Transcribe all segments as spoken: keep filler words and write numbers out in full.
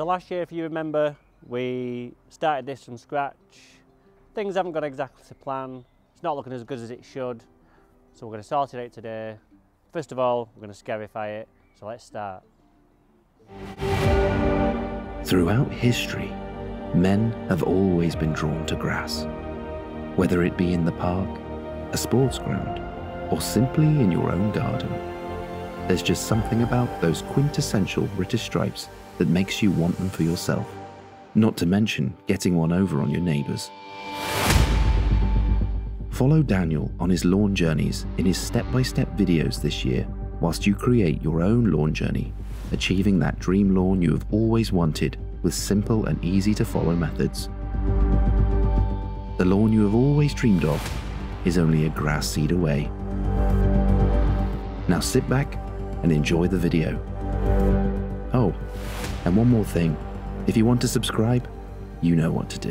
So last year, if you remember, we started this from scratch. Things haven't gone exactly to plan. It's not looking as good as it should. So we're going to sort it out today. First of all, we're going to scarify it. So let's start. Throughout history, men have always been drawn to grass. Whether it be in the park, a sports ground, or simply in your own garden, there's just something about those quintessential British stripes that makes you want them for yourself, not to mention getting one over on your neighbours. Follow Daniel on his lawn journeys in his step-by-step videos this year whilst you create your own lawn journey, achieving that dream lawn you have always wanted with simple and easy-to-follow methods. The lawn you have always dreamed of is only a grass seed away. Now sit back and enjoy the video. Oh, and one more thing, if you want to subscribe, you know what to do.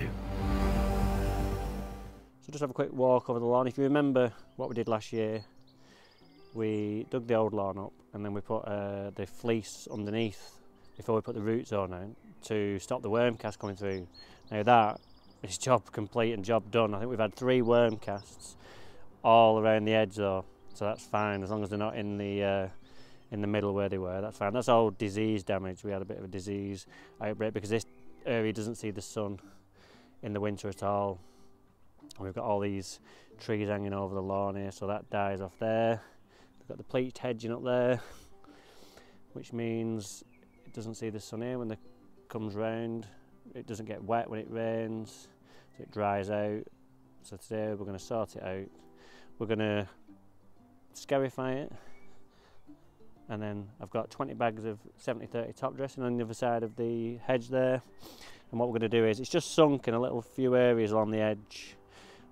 So just have a quick walk over the lawn. If you remember what we did last year, we dug the old lawn up and then we put uh, the fleece underneath before we put the root zone out to stop the worm cast coming through. Now that is job complete and job done. I think we've had three worm casts all around the edge though, so that's fine as long as they're not in the uh, in the middle where they were. That's fine. That's all disease damage. We had a bit of a disease outbreak because this area doesn't see the sun in the winter at all. And we've got all these trees hanging over the lawn here, so that dies off there. We've got the pleached hedging up there, which means it doesn't see the sun here when it comes round. It doesn't get wet when it rains, so it dries out. So today we're going to sort it out. We're going to scarify it. And then I've got twenty bags of seventy thirty top dressing on the other side of the hedge there. And what we're going to do is, it's just sunk in a little few areas along the edge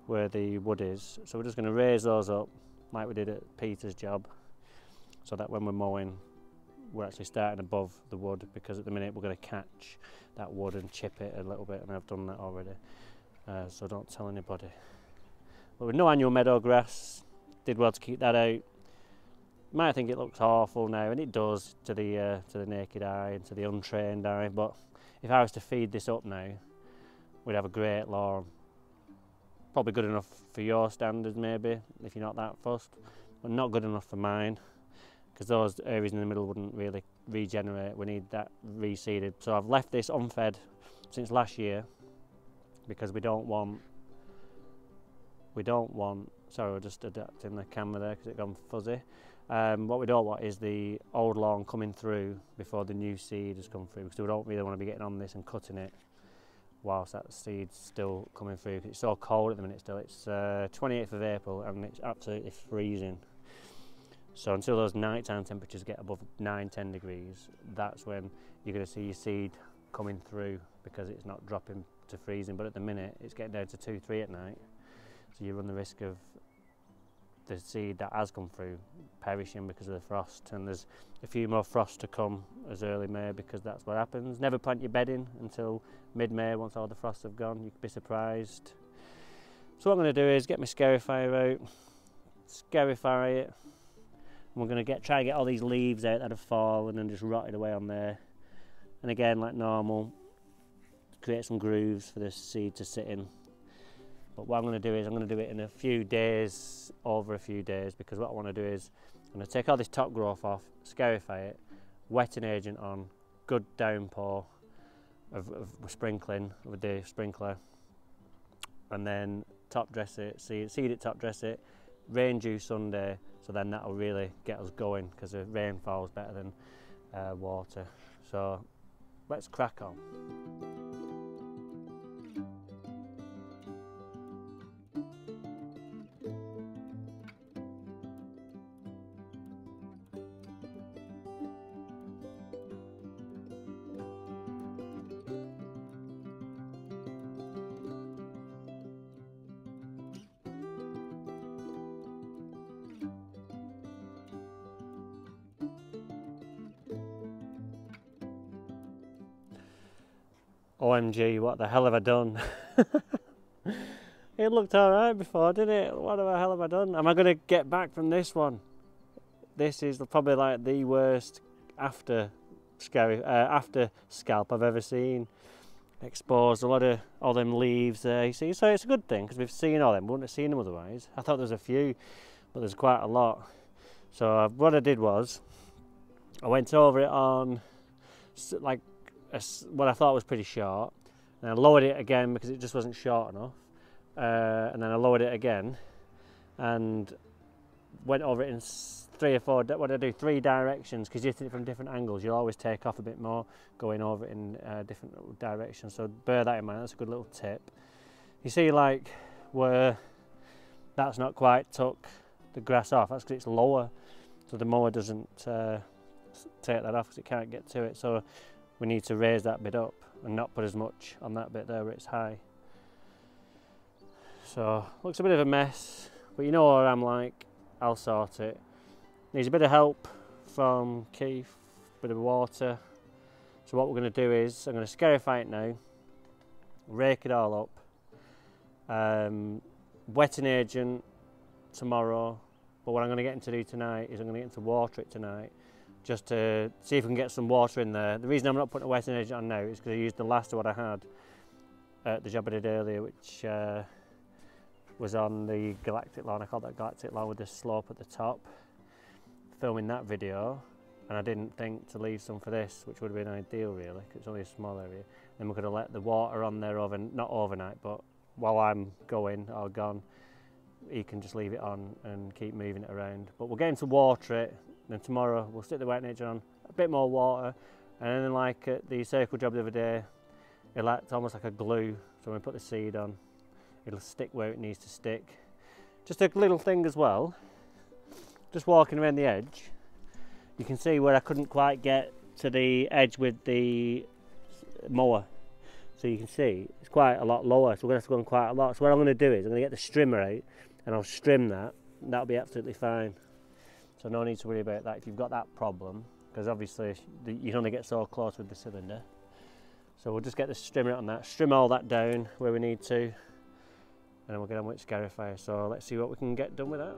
where the wood is. So we're just going to raise those up like we did at Peter's job, so that when we're mowing, we're actually starting above the wood, because at the minute we're going to catch that wood and chip it a little bit, and I've done that already, uh, so don't tell anybody. But with no annual meadow grass, did well to keep that out. You might think it looks awful now, and it does to the uh, to the naked eye and to the untrained eye, but if I was to feed this up now, we'd have a great lawn. Probably good enough for your standards maybe, if you're not that fussed, but not good enough for mine, because those areas in the middle wouldn't really regenerate. We need that reseeded. So I've left this unfed since last year, because we don't want, we don't want, sorry, we're just adapting the camera there because it's gone fuzzy. Um, what we don't want is the old lawn coming through before the new seed has come through, because we don't really want to be getting on this and cutting it whilst that seed's still coming through, because it's so cold at the minute still. It's uh, twenty-eighth of April and it's absolutely freezing. So until those nighttime temperatures get above nine, ten degrees, that's when you're going to see your seed coming through, because it's not dropping to freezing. But at the minute, it's getting down to two, three at night, so you run the risk of the seed that has come through perishing because of the frost. And there's a few more frosts to come as early May, because that's what happens. Never plant your bedding until mid-May once all the frosts have gone. You could be surprised. So what I'm going to do is get my scarifier out, scarify it, and we're going to get try and get all these leaves out that have fallen and just rotted away on there. And again, like normal, create some grooves for this seed to sit in. But what I'm going to do is I'm going to do it in a few days, over a few days, because what I want to do is I'm going to take all this top growth off, scarify it, wetting agent on, good downpour of, of sprinkling with the sprinkler, and then top dress it, seed, seed it, top dress it, rain due Sunday, so then that'll really get us going, because the rainfall is better than uh, water. So let's crack on. O M G, what the hell have I done? It looked all right before, didn't it? What the hell have I done? Am I going to get back from this one? This is probably like the worst after scary, uh, after scalp I've ever seen. Exposed a lot of all them leaves there, you see, so it's a good thing because we've seen all them, we wouldn't have seen them otherwise. I thought there was a few, but there's quite a lot. So what I did was I went over it on like a, what I thought was pretty short, and I lowered it again because it just wasn't short enough, uh, and then I lowered it again and went over it in three or four, what did I do, three directions, because you hit it from different angles, you'll always take off a bit more going over it in uh, different directions, so bear that in mind, that's a good little tip. You see like where that's not quite took the grass off, that's because it's lower, so the mower doesn't uh, take that off because it can't get to it, so we need to raise that bit up and not put as much on that bit there where it's high. So looks a bit of a mess, but you know what I'm like, I'll sort it. Needs a bit of help from Keith, a bit of water. So what we're going to do is, I'm going to scarify it now, rake it all up, um, wetting agent tomorrow, but what I'm going to get into do tonight is I'm going to get into water it tonight, just to see if we can get some water in there. The reason I'm not putting a wetting agent on now is because I used the last of what I had at the job I did earlier, which uh, was on the galactic line. I called that galactic line with the slope at the top. Filming that video, and I didn't think to leave some for this, which would have been ideal really, because it's only a small area. Then we could have let the water on there over, not overnight, but while I'm going or gone, you can just leave it on and keep moving it around. But we're getting to water it, then tomorrow we'll stick the wet agent on, a bit more water, and then like at the circle job the other day, it'll act almost like a glue. So when we put the seed on, it'll stick where it needs to stick. Just a little thing as well. Just walking around the edge, you can see where I couldn't quite get to the edge with the mower. So you can see it's quite a lot lower, so we're going to have to go on quite a lot. So what I'm going to do is I'm going to get the strimmer out and I'll strim that, and that'll be absolutely fine. So no need to worry about that if you've got that problem, because obviously you only get so close with the cylinder. So we'll just get the strimmer on that, strim all that down where we need to, and then we'll get on with scarifier. So let's see what we can get done with that.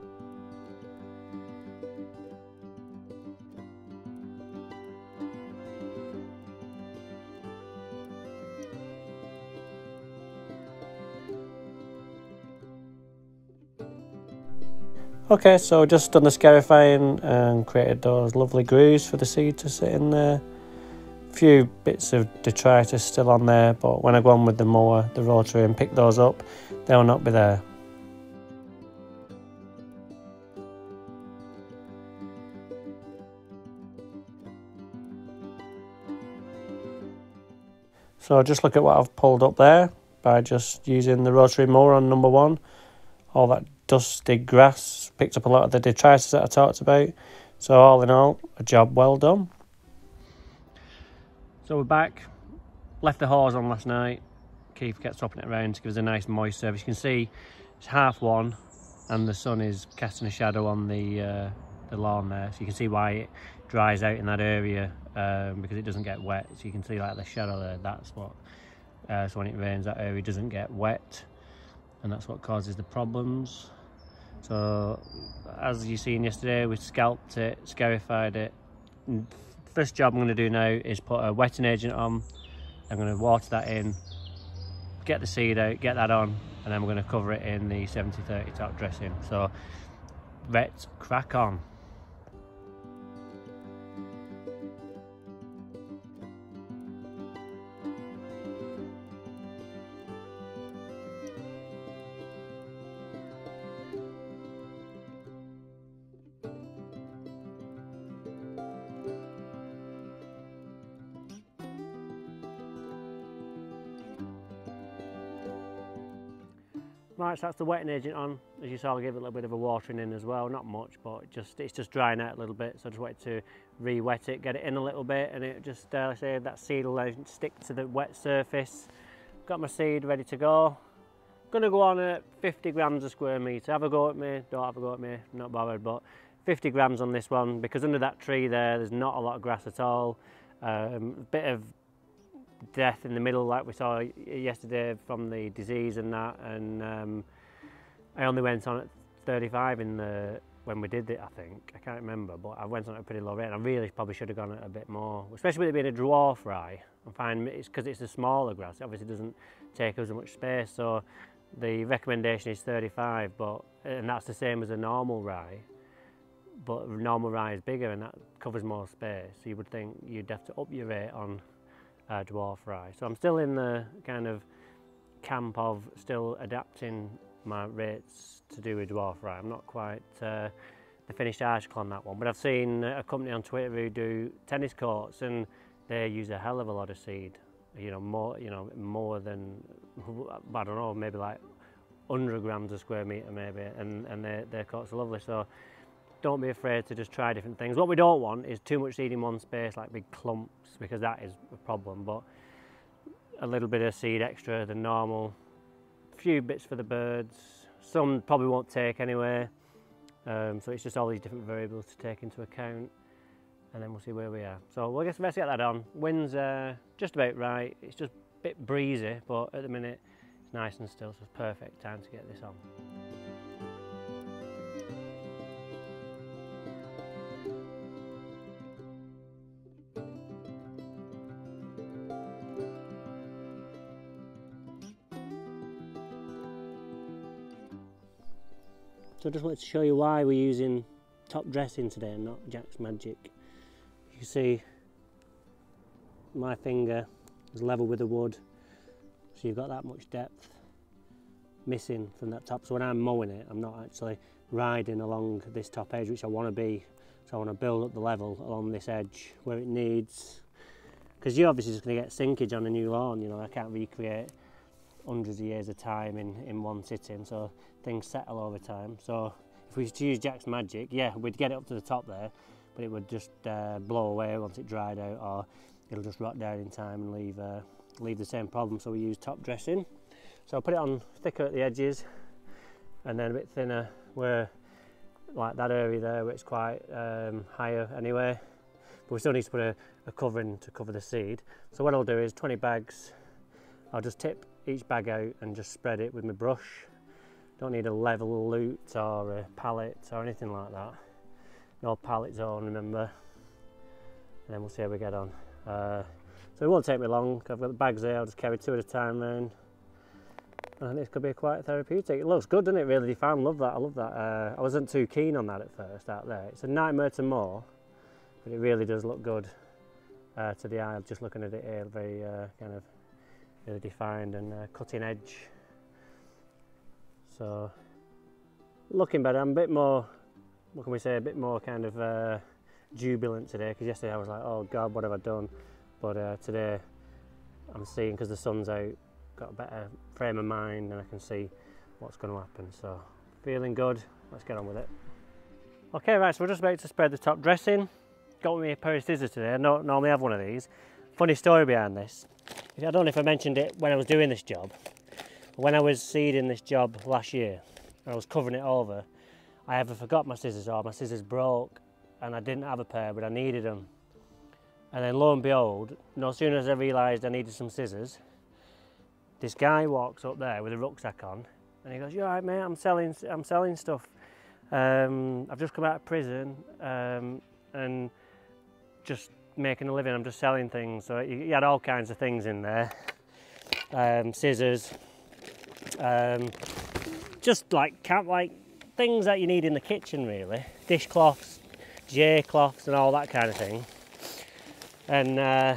Okay, so just done the scarifying and created those lovely grooves for the seed to sit in there. A few bits of detritus still on there, but when I go on with the mower, the rotary, and pick those up, they'll not be there. So just look at what I've pulled up there by just using the rotary mower on number one. All that dusty grass, picked up a lot of the detritus that I talked about. So all in all, a job well done. So we're back, left the hose on last night. Keith kept swapping it around to give us a nice moist surface. You can see it's half one and the sun is casting a shadow on the, uh, the lawn there. So you can see why it dries out in that area, um, because it doesn't get wet. So you can see like the shadow there, that's what, uh, so when it rains that area doesn't get wet. And that's what causes the problems. So as you seen yesterday, we scalped it, scarified it. First job I'm going to do now is put a wetting agent on. I'm going to water that in, get the seed out, get that on, and then we're going to cover it in the seventy thirty top dressing. So let's crack on. Right, so that's the wetting agent on. As you saw, I gave it a little bit of a watering in as well, not much, but just it's just drying out a little bit, so I just wanted to re-wet it, get it in a little bit, and it just, uh, like I say, that seed will uh, stick to the wet surface. Got my seed ready to go. Gonna go on at fifty grams a square metre. Have a go at me, don't have a go at me, I'm not bothered, but fifty grams on this one, because under that tree there, there's not a lot of grass at all. Um, a bit of death in the middle like we saw yesterday from the disease and that, and um, I only went on at thirty-five in the when we did it, I think. I can't remember, but I went on at a pretty low rate. And I really probably should have gone at a bit more, especially with it being a dwarf rye. I find it's because it's a smaller grass, it obviously doesn't take up as much space. So the recommendation is thirty-five, but and that's the same as a normal rye. But normal rye is bigger and that covers more space. So you would think you'd have to up your rate on uh, dwarf rye. So I'm still in the kind of camp of still adapting my rates to do with dwarf rye. I'm not quite uh, the finished article on that one, but I've seen a company on Twitter who do tennis courts and they use a hell of a lot of seed. You know, more, you know, more than, I don't know, maybe like one hundred grams a square metre maybe, and, and their, their courts are lovely. So don't be afraid to just try different things. What we don't want is too much seed in one space, like big clumps, because that is a problem, but a little bit of seed extra than normal. A few bits for the birds, some probably won't take anyway. Um, so it's just all these different variables to take into account, and then we'll see where we are. So we'll get let's get that on. Wind's uh, just about right. It's just a bit breezy, but at the minute it's nice and still, so it's perfect time to get this on. So I just wanted to show you why we're using top dressing today and not Jack's Magic. You can see my finger is level with the wood, so you've got that much depth missing from that top. So when I'm mowing it, I'm not actually riding along this top edge, which I want to be. So I want to build up the level along this edge where it needs, because you're obviously just going to get sinkage on a new lawn. You know, I can't recreate hundreds of years of time in in one sitting, so things settle over time. So if we were to use Jack's Magic, yeah, we'd get it up to the top there, but it would just uh, blow away once it dried out, or it'll just rot down in time and leave uh, leave the same problem. So we use top dressing. So I'll put it on thicker at the edges and then a bit thinner where, like that area there where it's quite um, higher anyway, but we still need to put a, a covering to cover the seed. So what I'll do is twenty bags, I'll just tip each bag out and just spread it with my brush. Don't need a level loot or a pallet or anything like that. No pallet zone, remember. And then we'll see how we get on. Uh, so it won't take me long. I've got the bags there, I'll just carry two at a time round. And I think this could be quite therapeutic. It looks good, doesn't it, really? I love that, I love that. Uh, I wasn't too keen on that at first, out there. It's a nightmare to mow, but it really does look good uh, to the eye. I'm just looking at it here, very uh, kind of really defined and uh, cutting edge. So looking better. I'm a bit more, what can we say, a bit more kind of uh, jubilant today, because yesterday I was like, oh god, what have I done? But uh, today I'm seeing, because the sun's out, got a better frame of mind and I can see what's going to happen. So feeling good, let's get on with it. Okay, right, so we're just about to spread the top dressing. Got me a pair of scissors today. I don't normally have one of these. Funny story behind this. I don't know if I mentioned it when I was doing this job, but when I was seeding this job last year and I was covering it over, I either forgot my scissors or my scissors broke and I didn't have a pair, but I needed them. And then lo and behold, no sooner as I realised I needed some scissors, this guy walks up there with a rucksack on and he goes, "You all right, mate? I'm selling, I'm selling stuff. Um, I've just come out of prison um, and just making a living. I'm just selling things." So he had all kinds of things in there, um, scissors, um, just like camp, like things that you need in the kitchen really, dishcloths, J cloths, and all that kind of thing. And uh,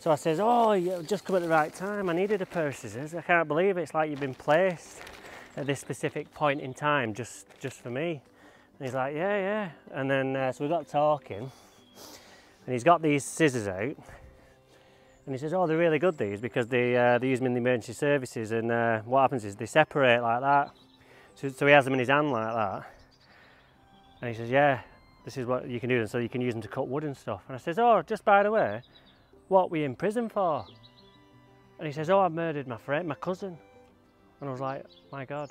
so I says, "Oh, you just come at the right time. I needed a pair of scissors. I can't believe it. It's like you've been placed at this specific point in time just just for me." And he's like, "Yeah, yeah." And then uh, so we got talking. And he's got these scissors out and he says, "Oh, they're really good, these, because they, uh, they use them in the emergency services, and uh, what happens is they separate like that." So, so he has them in his hand like that and he says, "Yeah, this is what you can do them, so you can use them to cut wood and stuff." And I says, "Oh, just by the way, what were you in prison for?" And he says, "Oh, I murdered my friend, my cousin." And I was like, my god.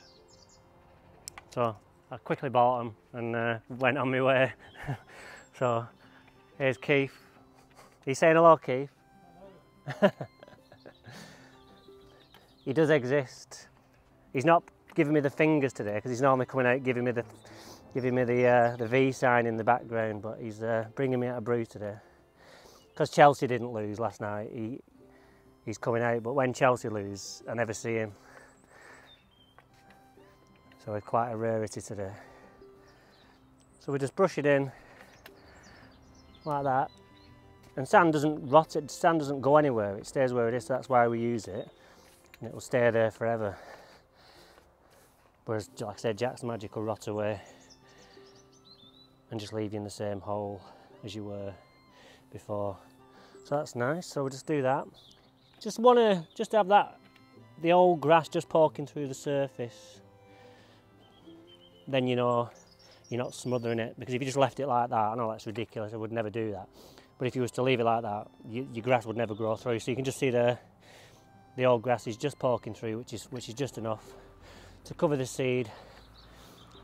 So I quickly bought them and uh, went on my way. So here's Keith. He's saying hello, Keith. Hello. He does exist. He's not giving me the fingers today because he's normally coming out giving me the giving me the uh, the V sign in the background, but he's uh, bringing me out of brew today. Because Chelsea didn't lose last night, he he's coming out. But when Chelsea lose, I never see him. So it's quite a rarity today. So we just brush it in like that, and sand doesn't rot. It sand doesn't go anywhere. It stays where it is. So that's why we use it, and it will stay there forever. Whereas, like I said, Jack's Magic will rot away and just leave you in the same hole as you were before. So that's nice. So we'll just do that. Just want to just have that, the old grass just poking through the surface. Then you know you're not smothering it, because if you just left it like that, I know that's ridiculous, I would never do that. But if you was to leave it like that, you, your grass would never grow through. So you can just see the the old grass is just poking through, which is which is just enough to cover the seed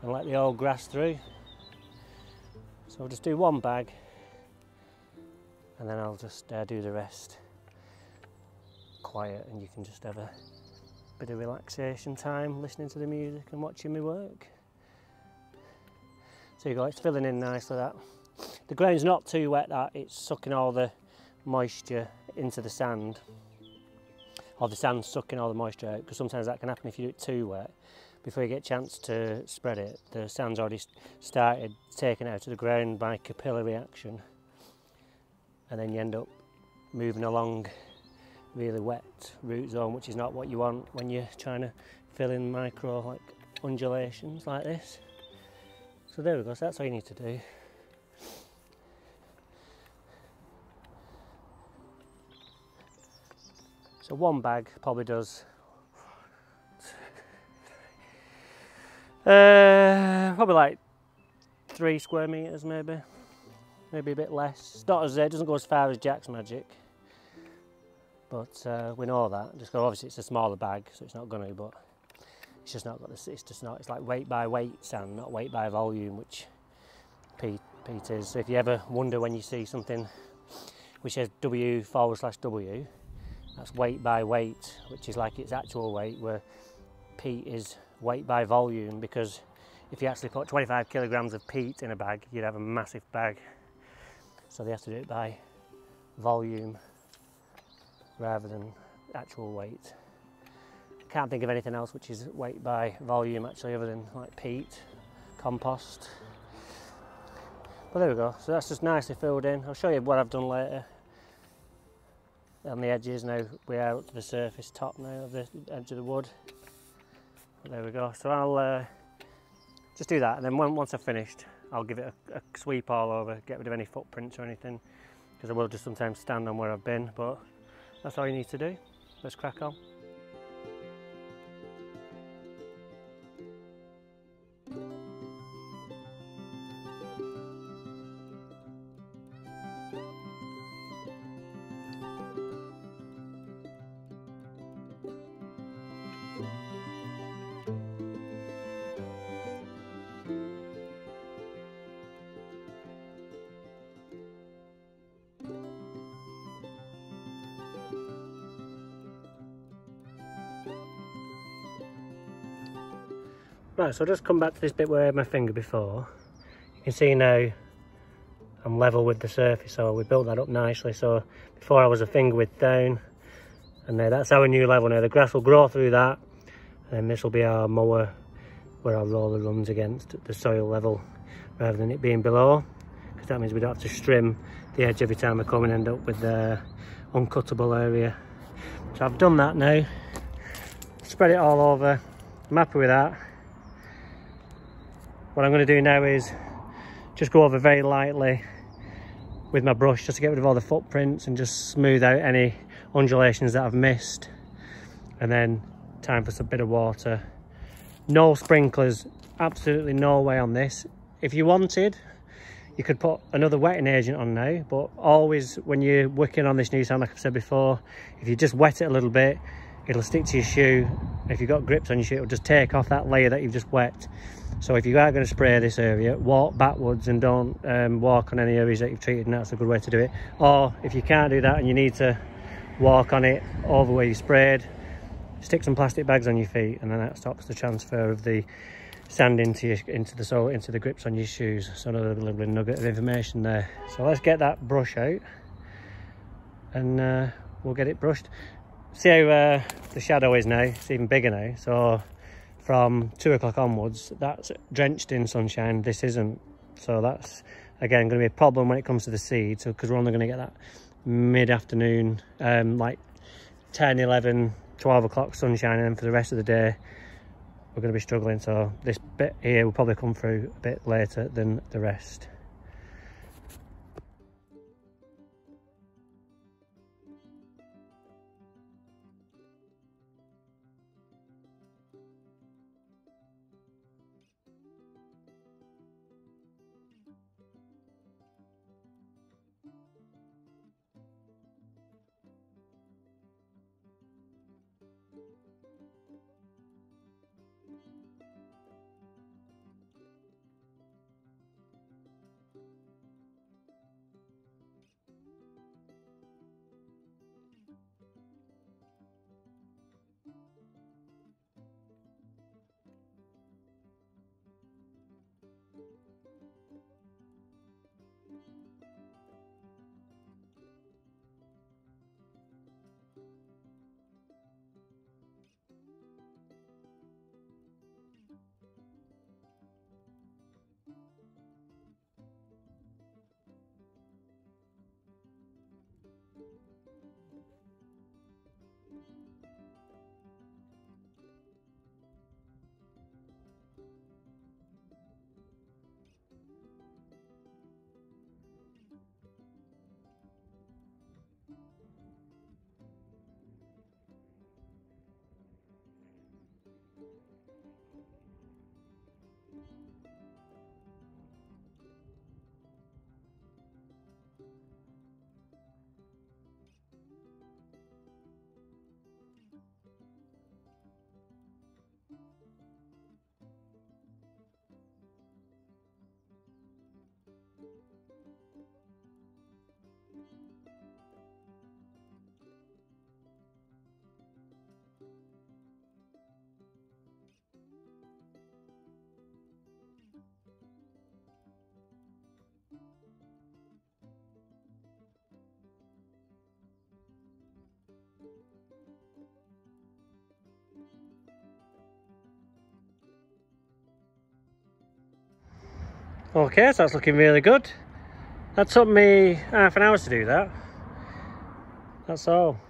and let the old grass through. So I'll just do one bag and then I'll just uh, do the rest quiet, and you can just have a bit of relaxation time listening to the music and watching me work. So you go, it's filling in nicely, that. The ground's not too wet, that, it's sucking all the moisture into the sand, or the sand sucking all the moisture out, because sometimes that can happen if you do it too wet. Before you get a chance to spread it, the sand's already started taking it out of the ground by capillary action, and then you end up moving along really wet root zone, which is not what you want when you're trying to fill in micro like undulations like this. So there we go, so that's all you need to do. So one bag probably does uh, probably like three square meters, maybe, maybe a bit less. It's not as it doesn't go as far as Jack's Magic, but uh, we know that. Just go. Obviously, it's a smaller bag, so it's not going to. But it's just not got the. It's just not. It's like weight by weight sand, not weight by volume, which Pete, Pete is. So if you ever wonder when you see something which says W forward slash W. That's weight by weight, which is like its actual weight, where peat is weight by volume, because if you actually put twenty-five kilograms of peat in a bag, you'd have a massive bag. So they have to do it by volume rather than actual weight. I can't think of anything else which is weight by volume actually, other than like peat, compost. But there we go, so that's just nicely filled in. I'll show you what I've done later. On the edges now, we are up to the surface top now of the edge of the wood. There we go. So I'll uh, just do that, and then when, once I've finished, I'll give it a, a sweep all over, get rid of any footprints or anything, because I will just sometimes stand on where I've been. But that's all you need to do. Let's crack on. Right, so I'll just come back to this bit where I had my finger before. You can see now I'm level with the surface, so we built that up nicely. So before I was a finger width down, and now that's our new level now. The grass will grow through that, and then this will be our mower where our roller runs against the soil level, rather than it being below, because that means we don't have to trim the edge every time I come and end up with the uncuttable area. So I've done that now. Spread it all over. I'm happy with that. What I'm going to do now is just go over very lightly with my brush, just to get rid of all the footprints and just smooth out any undulations that I've missed. And then time for some bit of water. No sprinklers, absolutely no way on this. If you wanted, you could put another wetting agent on now, but always when you're working on this new sand, like I've said before, if you just wet it a little bit, it'll stick to your shoe. If you've got grips on your shoe, it'll just take off that layer that you've just wet. So if you are going to spray this area, walk backwards and don't um, walk on any areas that you've treated, and that's a good way to do it. Or if you can't do that and you need to walk on it over where you sprayed, stick some plastic bags on your feet, and then that stops the transfer of the sand into your, into the sole, into the grips on your shoes. So another little nugget of information there. So let's get that brush out, and uh, we'll get it brushed. See how uh, the shadow is now. It's even bigger now. So from two o'clock onwards, that's drenched in sunshine. This isn't. So that's again going to be a problem when it comes to the seed. So because we're only going to get that mid-afternoon, um, like ten, eleven, twelve o'clock sunshine, and for the rest of the day we're going to be struggling. So this bit here will probably come through a bit later than the rest. Okay, so that's looking really good. That took me half an hour to do that. That's all.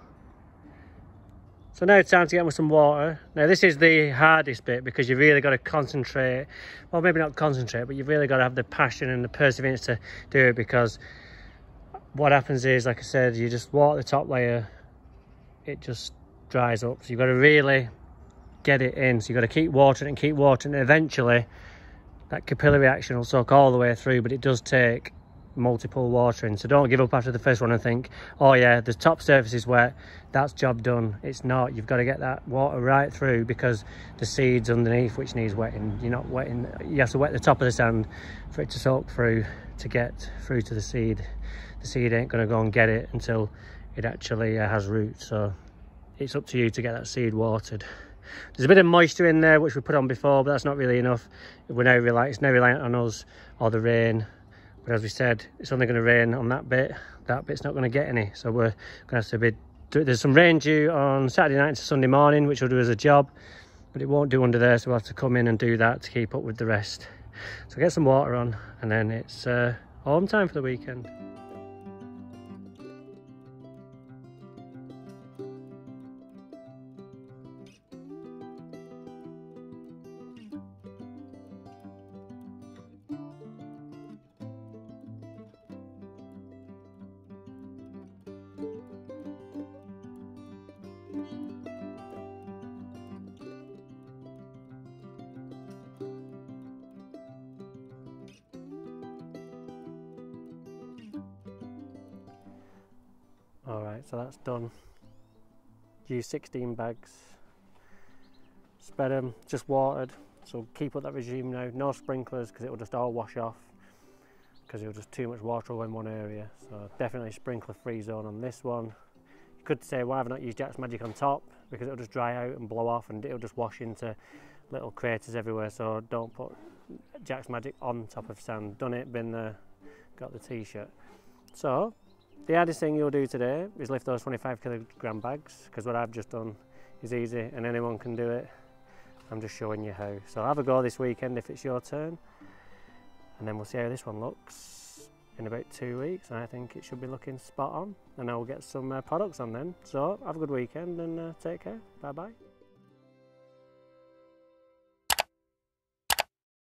So now it's time to get with some water. Now this is the hardest bit because you've really got to concentrate. Well, maybe not concentrate, but you've really got to have the passion and the perseverance to do it, because what happens is, like I said, you just water the top layer, it just dries up. So you've got to really get it in. So you've got to keep watering and keep watering, and eventually that capillary action will soak all the way through, but it does take multiple watering. So don't give up after the first one and think, oh yeah, the top surface is wet, that's job done. It's not. You've got to get that water right through, because the seeds underneath, which needs wetting, you're not wetting. You have to wet the top of the sand for it to soak through, to get through to the seed. The seed ain't going to go and get it until it actually uh, has roots. So it's up to you to get that seed watered. There's a bit of moisture in there which we put on before, but that's not really enough. We're now reliant, it's now reliant on us or the rain. But as we said, it's only going to rain on that bit. That bit's not going to get any, so we're going to have to be. There's some rain due on Saturday night to Sunday morning, which will do as a job, but it won't do under there, so we'll have to come in and do that to keep up with the rest. So get some water on, and then it's uh, home time for the weekend. So that's done. Use sixteen bags, spread them, just watered. So keep up that regime now. No sprinklers, because it will just all wash off, because it will just too much water all in one area. So definitely sprinkler free zone on this one. You could say, why have I not used Jack's Magic on top, because it'll just dry out and blow off, and it'll just wash into little craters everywhere, so don't put Jack's Magic on top of sand. Done it, been there, got the t-shirt. So the hardest thing you'll do today is lift those twenty-five kilogram bags, because what I've just done is easy and anyone can do it. I'm just showing you how. So have a go this weekend if it's your turn, and then we'll see how this one looks in about two weeks. I think it should be looking spot on, and I'll get some uh, products on then. So have a good weekend and uh, take care. Bye bye.